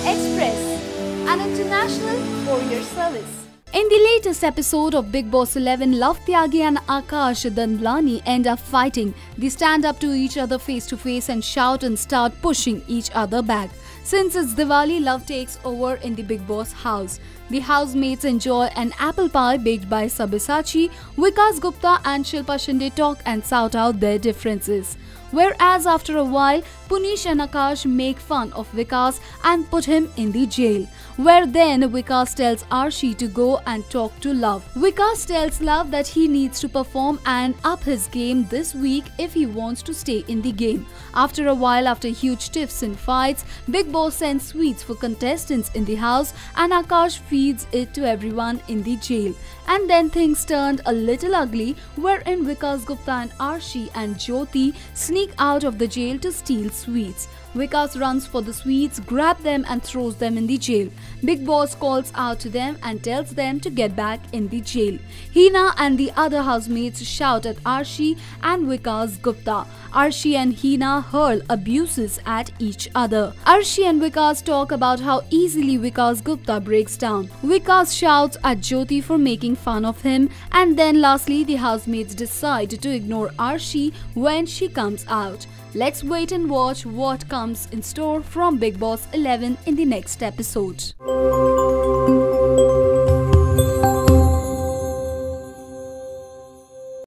Garuda Express, an international courier service. In the latest episode of Bigg Boss 11, Luv Tyagi and Akash Dadlani end up fighting. They stand up to each other face to face and shout and start pushing each other back. Since it's Diwali, Luv takes over in the Bigg Boss house. The housemates enjoy an apple pie baked by Sabyasachi. Vikas Gupta and Shilpa Shinde talk and sort out their differences. Whereas after a while, Puneesh and Akash make fun of Vikas and put him in the jail. Where then Vikas tells Arshi to go and talk to Luv. Vikas tells Luv that he needs to perform and up his game this week if he wants to stay in the game. After a while, after huge tiffs and fights, Bigg Boss sends sweets for contestants in the house and Akash feeds it to everyone in the jail. And then things turned a little ugly, wherein Vikas Gupta and Arshi and Jyoti sneak out of the jail to steal sweets. Vikas runs for the sweets, grabs them and throws them in the jail. Bigg Boss calls out to them and tells them to get back in the jail. Hina and the other housemates shout at Arshi and Vikas Gupta. Arshi and Hina hurl abuses at each other. Arshi and Vikas talk about how easily Vikas Gupta breaks down. Vikas shouts at Jyoti for making fun of him, and then lastly the housemates decide to ignore Arshi when she comes out. Let's wait and watch what comes in store from Bigg Boss 11 in the next episode.